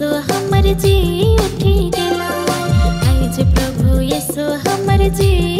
यीशु हमर जी उठी गेला। आइज प्रभु यीशु हमर जी।